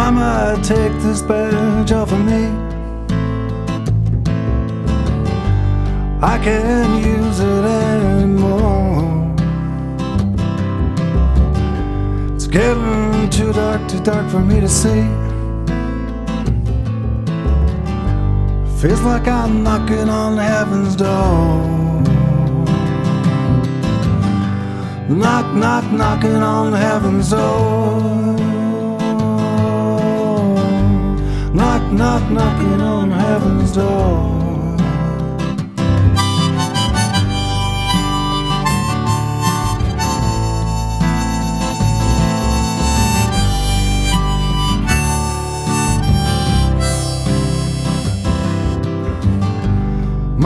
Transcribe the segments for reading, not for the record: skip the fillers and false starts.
Mama, take this badge off of me. I can't use it anymore. It's getting too dark for me to see. Feels like I'm knocking on heaven's door. Knock, knock, knocking on heaven's door. Knock, knock, knocking on heaven's door.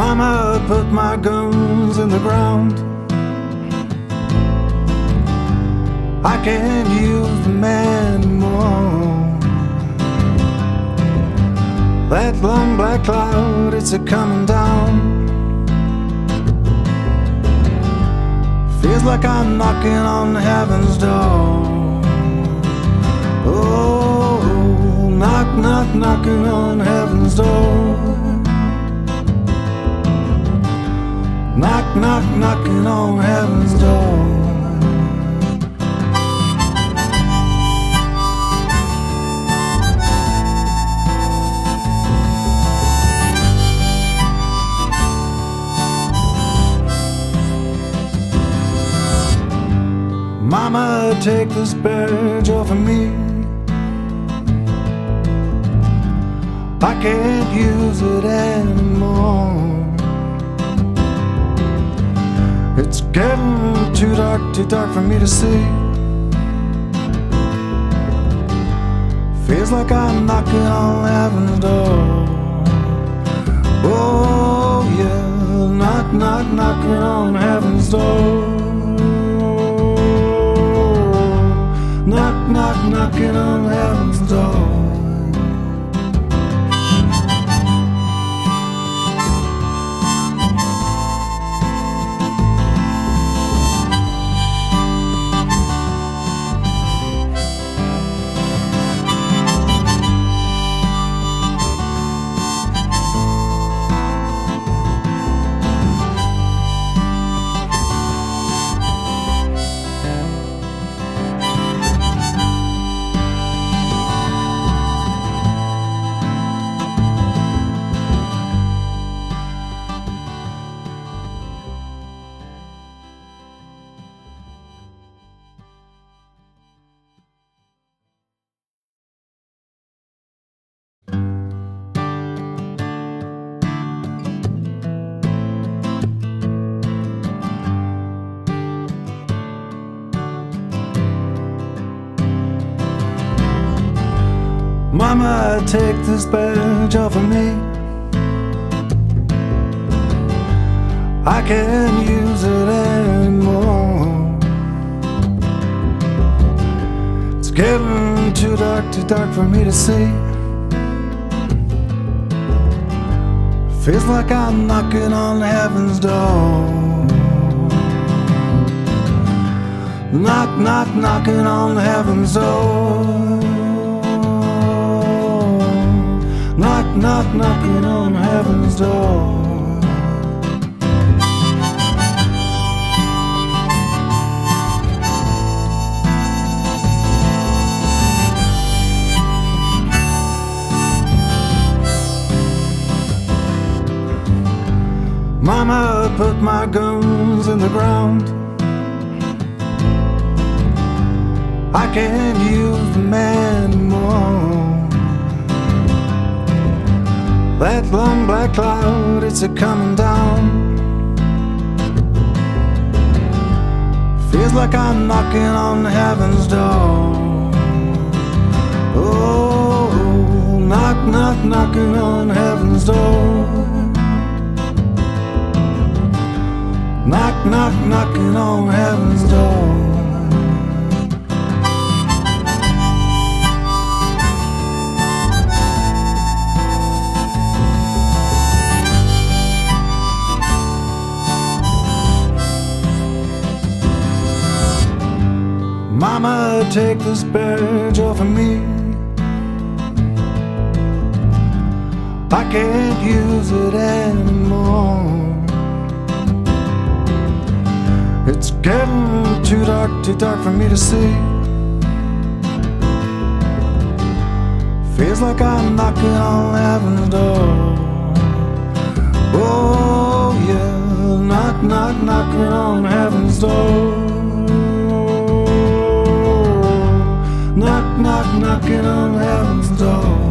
Mama, put my guns in the ground. I can't use them anymore. That long black cloud, it's a-coming down. Feels like I'm knocking on heaven's door. Oh, knock, knock, knocking on heaven's door. Knock, knock, knocking on heaven's door. Mama, take this badge off of me. I can't use it anymore. It's getting too dark for me to see. Feels like I'm knocking on heaven's door. Oh yeah, knock, knock, knocking on heaven's door. Knock, knock, knocking on heaven's door. Mama, take this badge off of me. I can't use it anymore. It's getting too dark for me to see. Feels like I'm knocking on heaven's door. Knock, knock, knocking on heaven's door. Knock, knock, knocking on heaven's door. Mama, put my guns in the ground. I can't use them anymore. That long black cloud, it's a-coming down. Feels like I'm knocking on heaven's door. Oh, knock, knock, knocking on heaven's door. Knock, knock, knocking on heaven's door. Mama, take this badge off of me. I can't use it anymore. It's getting too dark for me to see. Feels like I'm knocking on heaven's door. Oh yeah, knock, knock, knocking on heaven's door. Knock, knock, knocking on heaven's door.